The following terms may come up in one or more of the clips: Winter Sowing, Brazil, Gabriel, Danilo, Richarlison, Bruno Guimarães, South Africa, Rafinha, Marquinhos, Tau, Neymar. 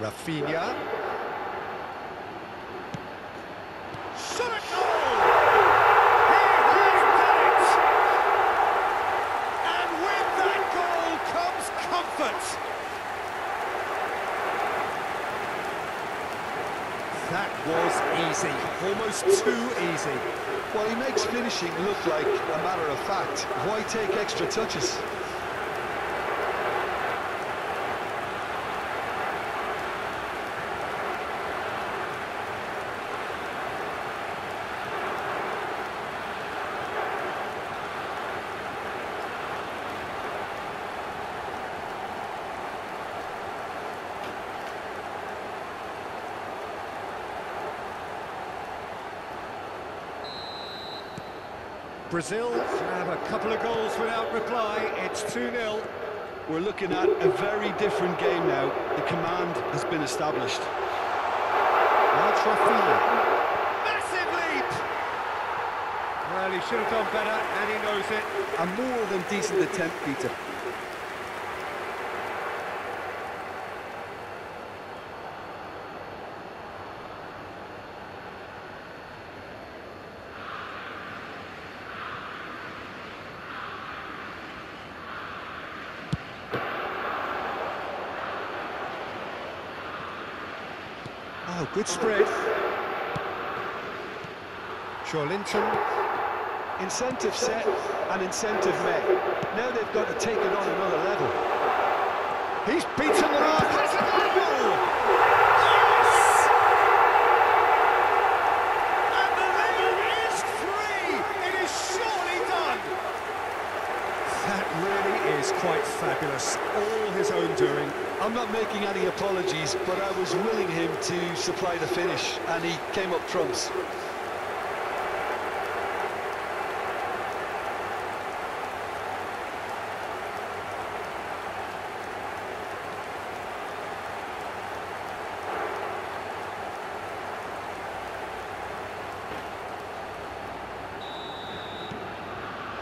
Rafinha. Shot it! Goal! He has done it! And with that goal comes comfort. That was easy. Almost too easy. Well, he makes finishing look like a matter of fact. Why take extra touches? Brazil have a couple of goals without reply. It's 2-0. We're looking at a very different game now. The command has been established. That's Rafinha. Massive leap! Well, he should have done better, and he knows it. A more than decent attempt, Peter. Oh, good spread. Richarlison. Incentive set and incentive met. Now they've got to take it on another level. He's beaten them up. That's a goal! Yes! And the lead is free. It is surely done. That really is quite fabulous. All his own doing. I'm not making any apologies, but I was willing him to supply the finish, and he came up trumps.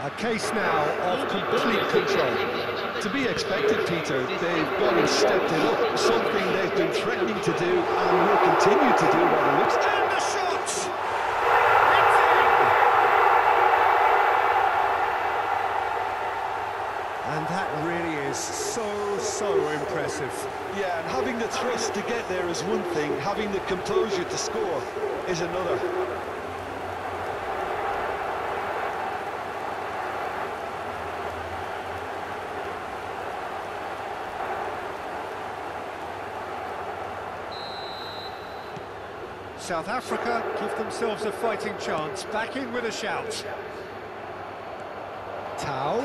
A case now of complete control. To be expected, Peter, they've gone and stepped it up, something they've been threatening to do and will continue to do by the looks. And the shot! It's in! And that really is so impressive. Yeah, and having the thrust to get there is one thing, having the composure to score is another. South Africa give themselves a fighting chance, back in with a shout. Tau.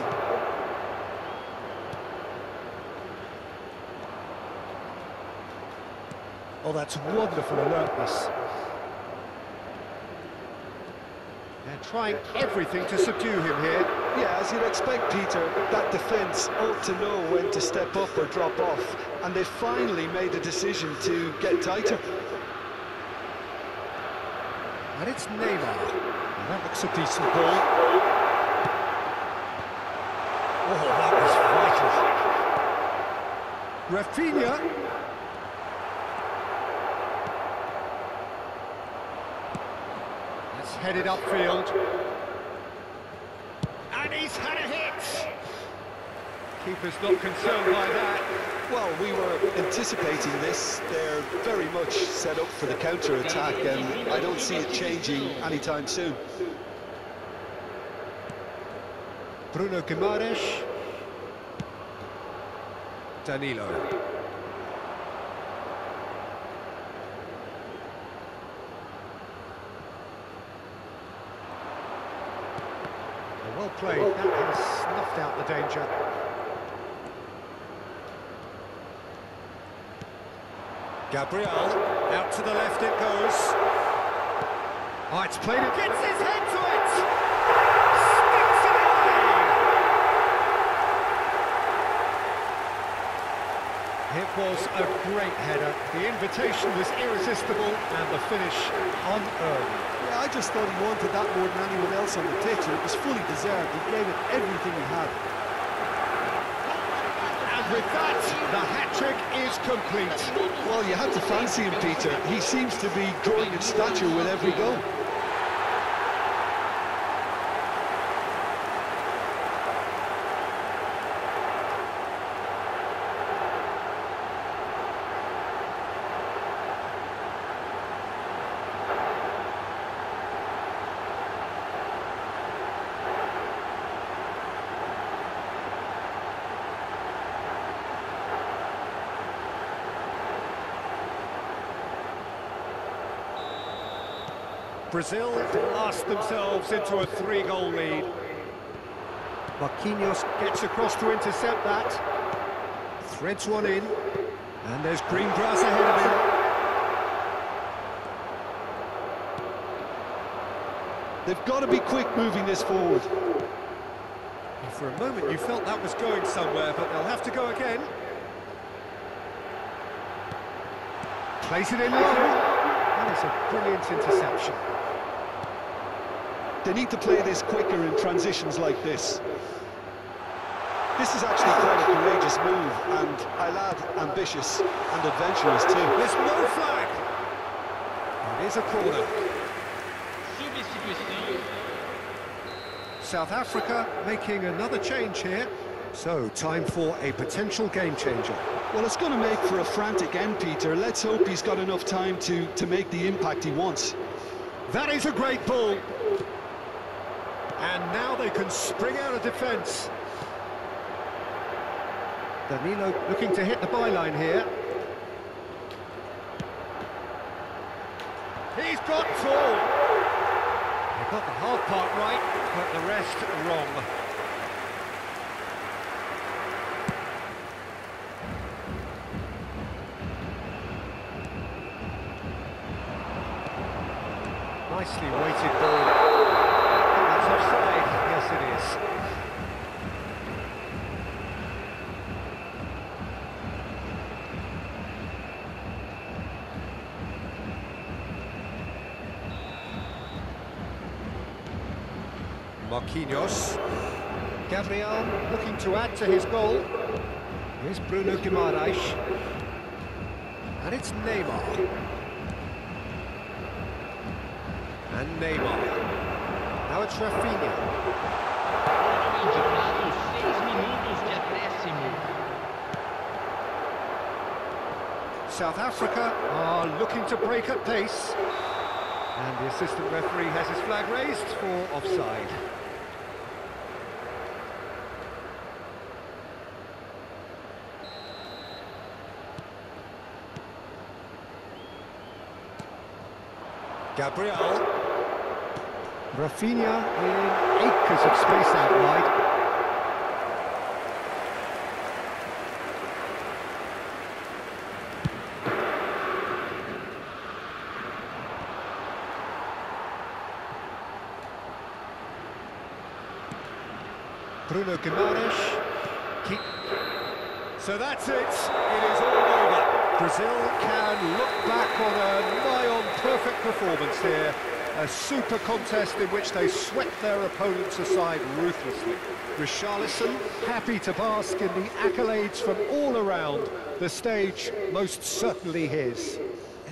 Oh, that's wonderful alertness. They're trying everything to subdue him here. Yeah, as you'd expect, Peter, that defence ought to know when to step up or drop off, and they finally made a decision to get tighter. And it's Neymar. And that looks a decent ball. Oh, that was vital. Rafinha. That's headed upfield. And he's had a hit. Keeper's not concerned by that. Well, we were anticipating this. They're very much set up for the counter-attack, and I don't see it changing anytime soon. Bruno Guimarães. Danilo. Well played. That has snuffed out the danger. Gabriel, out to the left it goes. Oh, it's played it. Gets his head to it! Sticks it away! It was a great header. The invitation was irresistible and the finish unearned. Yeah, I just thought he wanted that more than anyone else on the pitch, and it was fully deserved. He gave it everything he had. And with that... The hat-trick is complete. Well, you have to fancy him, Peter. He seems to be growing in stature with every goal. Brazil lost themselves into a three-goal lead. Marquinhos gets across to intercept that. Threads one in, and there's green grass ahead of him. They've got to be quick moving this forward. And for a moment you felt that was going somewhere, but they'll have to go again. Place it in low. That's a brilliant interception. They need to play this quicker in transitions like this. This is actually quite a courageous move, and I'll add, ambitious and adventurous too. There's no flag! It is a corner. South Africa making another change here. So, time for a potential game-changer. Well, it's going to make for a frantic end, Peter. Let's hope he's got enough time to make the impact he wants. That is a great ball. And now they can spring out of defence. Danilo looking to hit the byline here. He's got four. They got the half part right, but the rest wrong. Nicely weighted ball. That's offside. Yes, it is. Marquinhos. Gabriel looking to add to his goal. Here's Bruno Guimarães. And it's Neymar. And Neymar. Now it's Rafinha. South Africa are looking to break at pace. And the assistant referee has his flag raised for offside. Gabriel. Rafinha in acres of space out wide. Bruno Guimarães. So that's it. It is all over. Brazil can look back on a nigh-on-perfect performance here. A super contest in which they swept their opponents aside ruthlessly. Richarlison happy to bask in the accolades from all around. The stage most certainly his.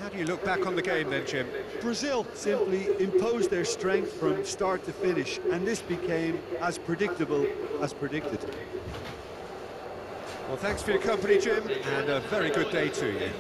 How do you look back on the game then, Jim? Brazil simply imposed their strength from start to finish, and this became as predictable as predicted. Well, thanks for your company, Jim, and a very good day to you.